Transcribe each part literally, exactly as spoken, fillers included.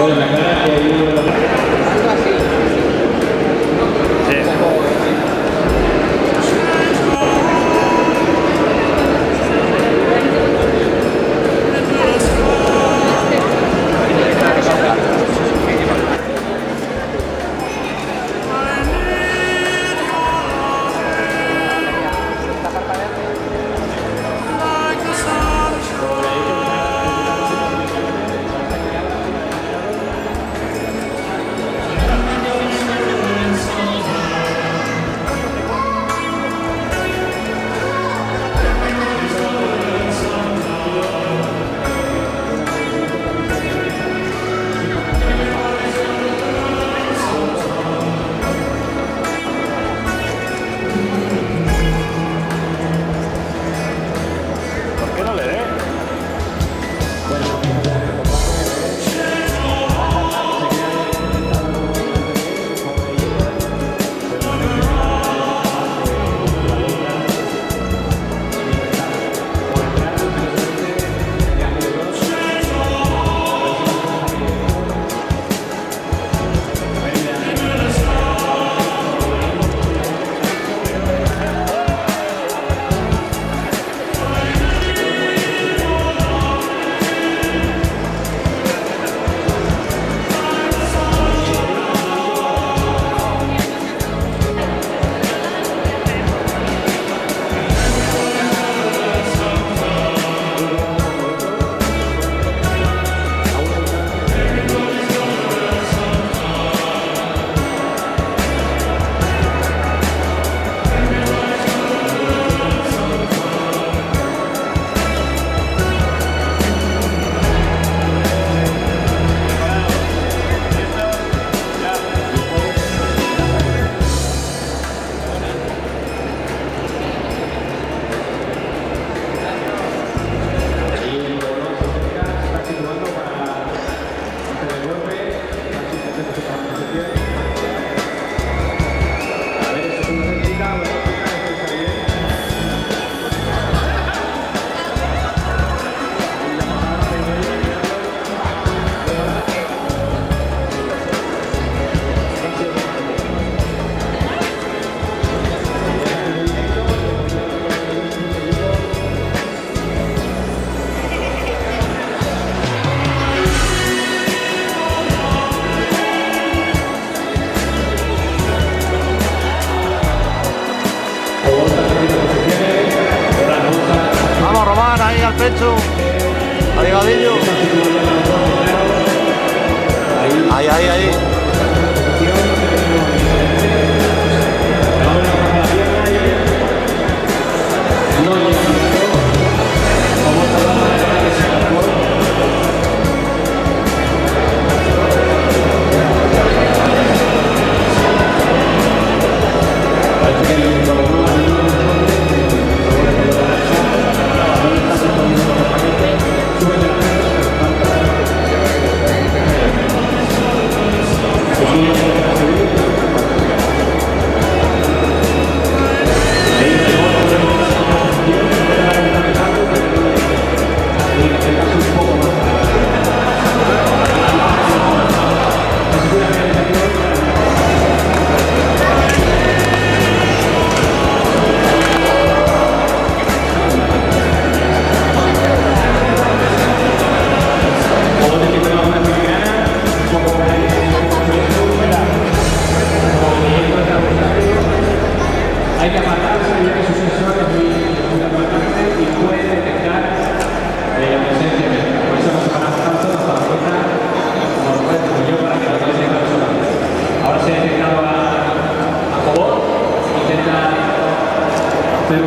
gol en la cara. Pecho, arribadillo, ahí, ahí, ahí, pero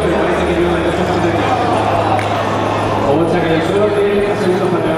parece que no hay mucho más de tiempo. O otra que yo solo tiene que hacer unos